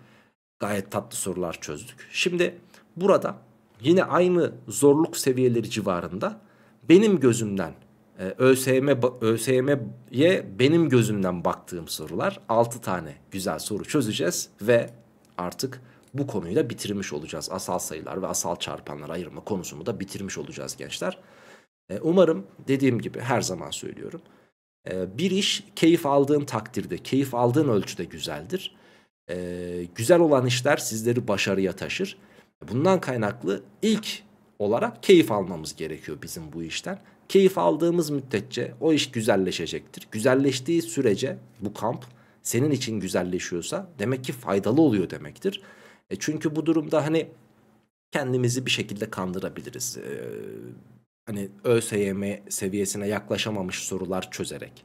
Gayet tatlı sorular çözdük. Şimdi burada yine aynı zorluk seviyeleri civarında benim gözümden ÖSYM'ye benim gözümden baktığım sorular, altı tane güzel soru çözeceğiz ve artık bu konuyu da bitirmiş olacağız. Asal sayılar ve asal çarpanlar ayırma konusunu da bitirmiş olacağız gençler. Umarım, dediğim gibi her zaman söylüyorum, bir iş keyif aldığın takdirde, keyif aldığın ölçüde güzeldir. Güzel olan işler sizleri başarıya taşır. Bundan kaynaklı ilk olarak keyif almamız gerekiyor bizim bu işten. Keyif aldığımız müddetçe o iş güzelleşecektir. Güzelleştiği sürece bu kamp senin için güzelleşiyorsa demek ki faydalı oluyor demektir. E çünkü bu durumda hani kendimizi bir şekilde kandırabiliriz. Ee, hani ÖSYM seviyesine yaklaşamamış sorular çözerek,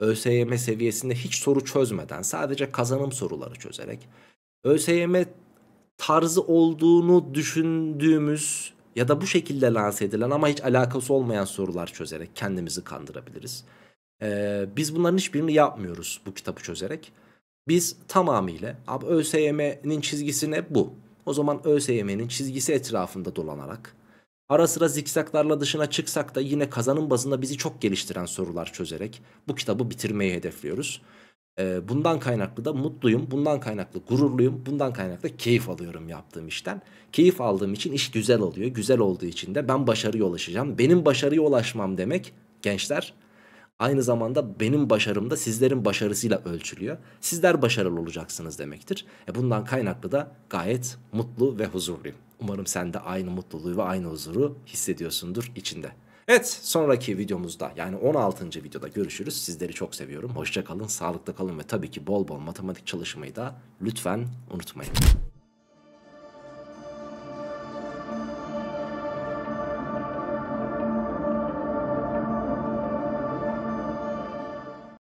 ÖSYM seviyesinde hiç soru çözmeden sadece kazanım soruları çözerek, ÖSYM tarzı olduğunu düşündüğümüz ya da bu şekilde lanse edilen ama hiç alakası olmayan sorular çözerek kendimizi kandırabiliriz. Ee, biz bunların hiçbirini yapmıyoruz bu kitabı çözerek. Biz tamamıyla abi ÖSYM'nin çizgisi ne? Bu. O zaman ÖSYM'nin çizgisi etrafında dolanarak Ara sıra zikzaklarla dışına çıksak da yine kazanım bazında bizi çok geliştiren sorular çözerek bu kitabı bitirmeyi hedefliyoruz. Bundan kaynaklı da mutluyum, bundan kaynaklı gururluyum, bundan kaynaklı keyif alıyorum yaptığım işten. Keyif aldığım için iş güzel oluyor. Güzel olduğu için de ben başarıya ulaşacağım. Benim başarıya ulaşmam demek gençler aynı zamanda benim başarım da sizlerin başarısıyla ölçülüyor. Sizler başarılı olacaksınız demektir. E bundan kaynaklı da gayet mutlu ve huzurluyum. Umarım sen de aynı mutluluğu ve aynı huzuru hissediyorsundur içinde. Evet, sonraki videomuzda yani on altıncı videoda görüşürüz. Sizleri çok seviyorum. Hoşça kalın, sağlıklı kalın ve tabii ki bol bol matematik çalışmayı da lütfen unutmayın.